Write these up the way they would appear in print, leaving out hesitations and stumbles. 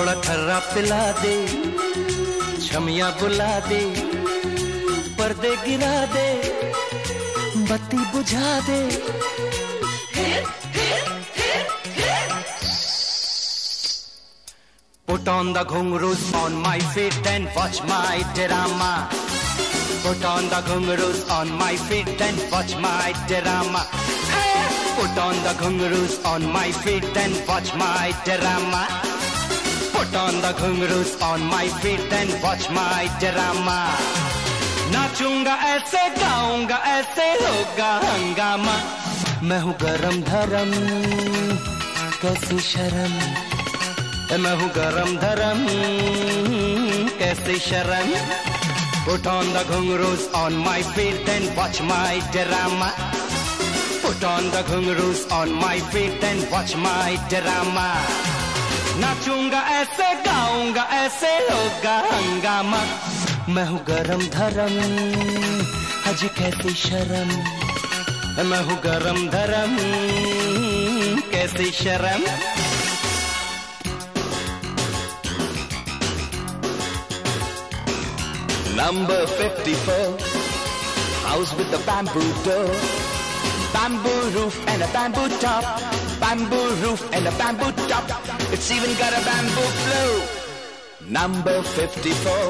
थोड़ा खर्रा पिला दे, छमिया बुला दे, पर्दे गिरा दे, बत्ती बुझा दे। Put on the ghungroos on my feet and watch my drama. Put on the ghungroos on my feet and watch my drama. Hey! Put on the ghungroos on my feet and watch my drama. Put on the ghungroos on my feet and watch my drama. नाचूंगा ऐसे, गाऊंगा ऐसे, होगा हंगामा। मैं हूँ गरम धरम, कैसी शर्म। मैं हूँ गरम धरम, कैसी शर्म। Put on the ghungroos on my feet and watch my drama. Put on the ghungroos on my feet and watch my drama. नाचूंगा ऐसे, गाऊंगा ऐसे, होगा हंगामा। मैं हूँ गरम धरम, अजी कैसी शर्म। मैं हूँ गरम धरम, कैसी शर्म। Number 54, house with a bamboo door, bamboo roof and a bamboo top, bamboo roof and a bamboo top. It's even got a bamboo floor. Number 54,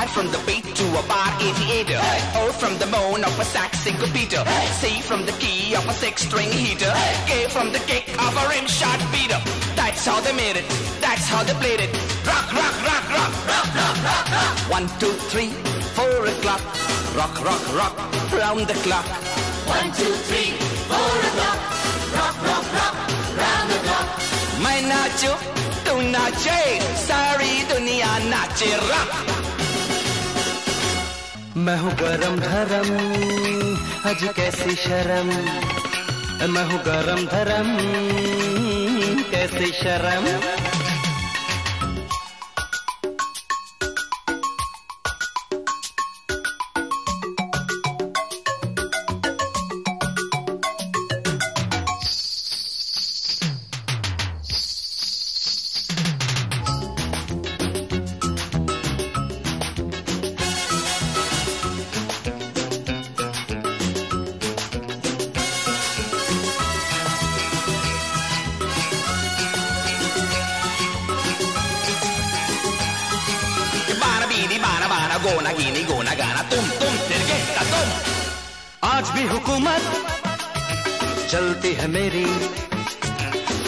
I from the beat to a bar 88er, hey. O from the moan of a sax syncopator, hey. C from the key of a six-string heater, hey. K from the kick of a rim shot beater. That's how they made it. That's how they played it. Rock, rock, rock, rock, rock, rock, rock, rock. 1, 2, 3, 4 o'clock. Rock, rock, rock, round the clock. 1, 2, 3, 4 o'clock. Rock, rock, rock, round the clock. Main nacho, tu nache, sari duniya nache rock. मैं हूँ गरम धरम, आज कैसी शर्म। मैं हूँ गरम धरम, कैसी शर्म। गोना गिनी गोना गाना तुम तिरगेता तुम। आज भी हुकूमत चलती है मेरी,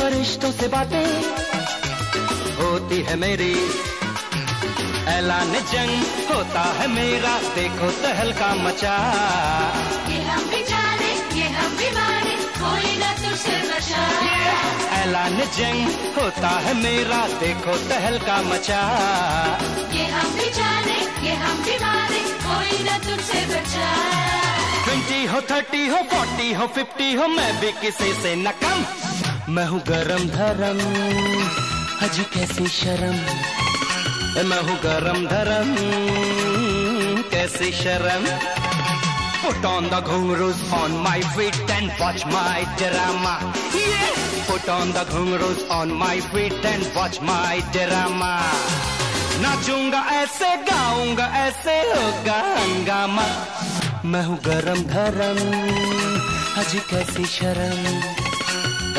फरिश्तों से बातें होती है मेरी, ऐलान जंग होता है मेरा, देखो तहलका मचा। ये हम भी जाने, ये हम भी माने, कोई ना तुझसे बचा। ऐलान जंग होता है मेरा, देखो तहलका मचा। ये हम भी जाने, ये हम भी मारे, कोई ना तुझसे बचा। 20 हो 30 हो 40 हो 50 हो, मैं भी किसी से न कम। मैं हूँ गरम धरम, अजी कैसी शर्म। मैं हूँ गरम धरम, कैसी शर्म। Put on the ghungroos on my feet and watch my drama. Yeah. Put on the ghungroos on my feet and watch my drama. नाचूंगा ऐसे, गाऊंगा ऐसे, होगा हंगामा। मैं हूँ गरम धरम, अजी कैसी शर्म।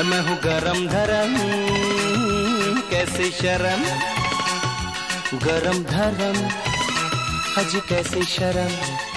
मैं हूँ गरम धरम, कैसी शर्म। गरम धरम, अजी कैसी शर्म।